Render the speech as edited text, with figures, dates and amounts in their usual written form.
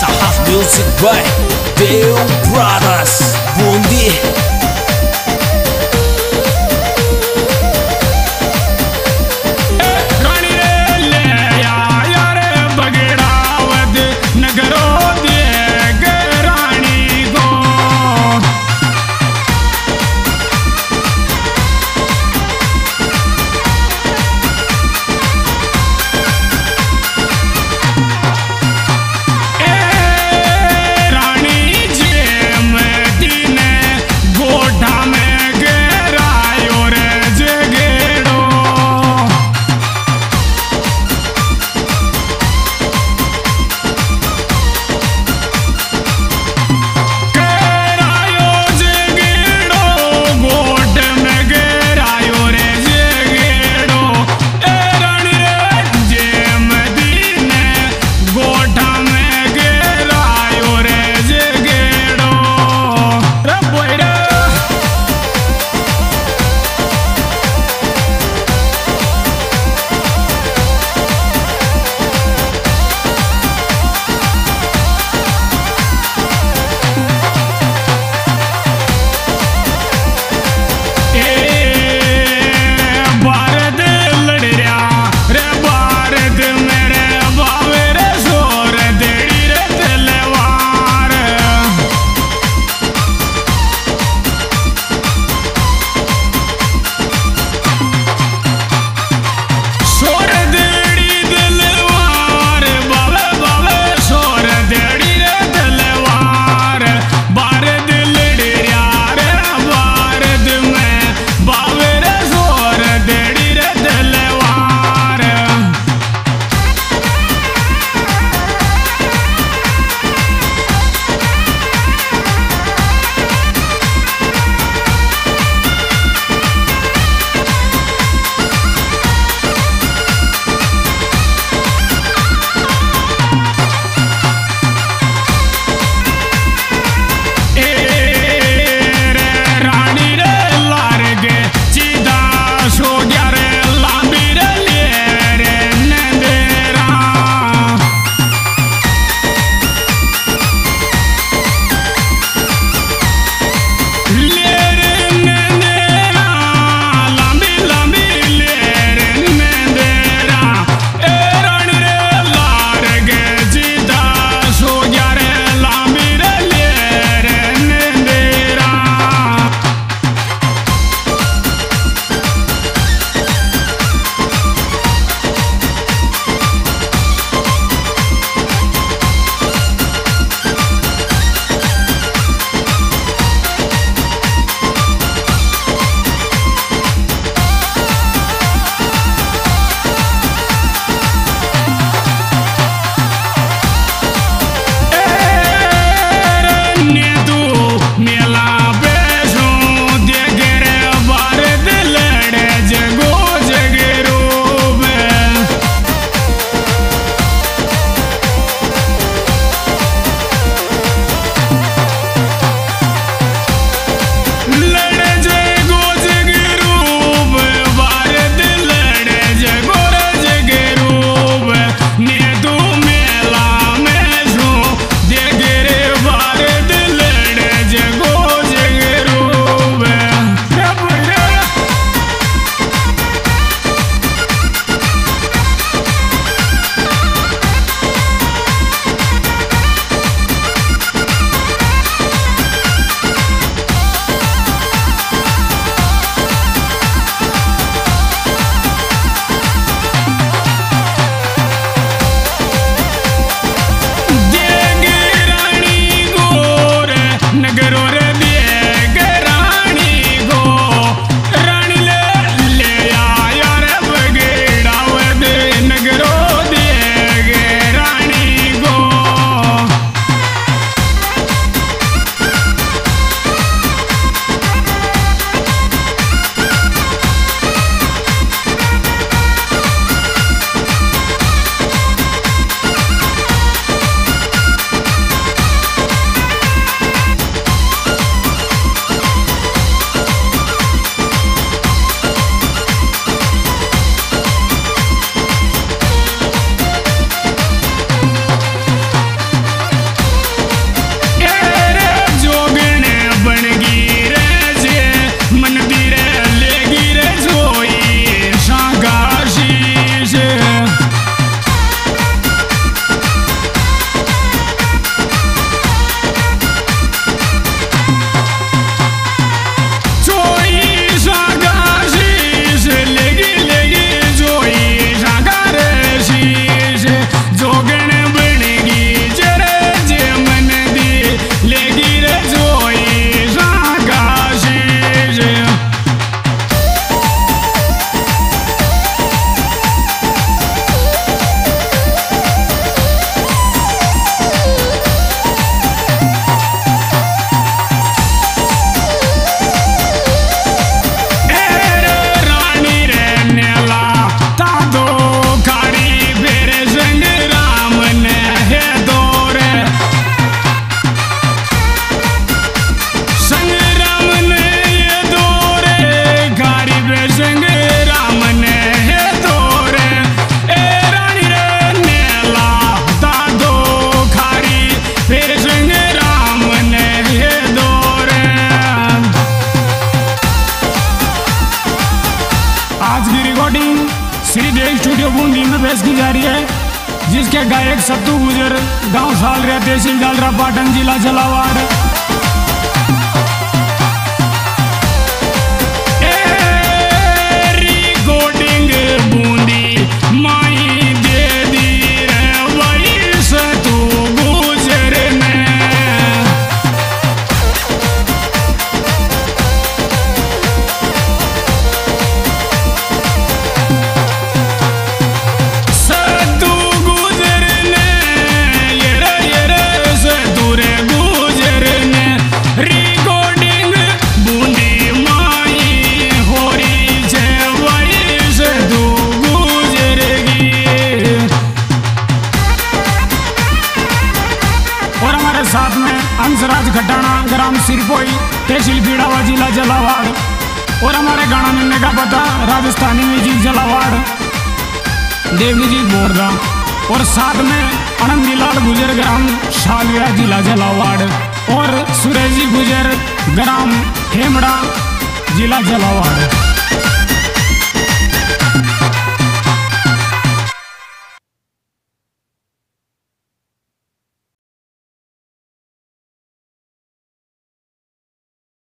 South Music Boy Bill Brothers Boom Beat आज की recording Shri Dev studio boom beat में पेश की जा रही है, जिसके गायक सत्तू गुर्जर, गांव सालरिया, तहसील जालरा, पाटन जिला झालावाड़। साथ में अंशराज खटाना, ग्राम सिरपोई, तहसील पीड़ावा, जिला झालावाड़। और हमारे गाना मिलने का पता राजस्थानी म्यूजिक झालावाड़, देवनी जी मोरदा। और साथ में आनंदीलाल गुर्जर, ग्राम शालिया, जिला झालावाड़। और सुरेश गुर्जर, ग्राम हेमड़ा, जिला झालावाड़।